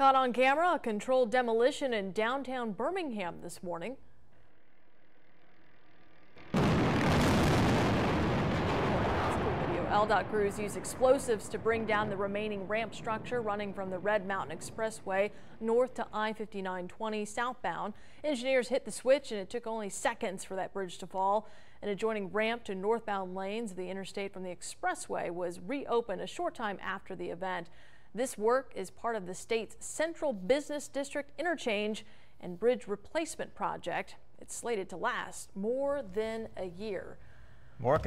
Caught on camera, a controlled demolition in downtown Birmingham this morning. ALDOT crews use explosives to bring down the remaining ramp structure running from the Red Mountain Expressway north to I-5920 southbound. Engineers hit the switch and it took only seconds for that bridge to fall. An adjoining ramp to northbound lanes of the interstate from the expressway was reopened a short time after the event. This work is part of the state's Central Business District Interchange and Bridge Replacement Project. It's slated to last more than a year. More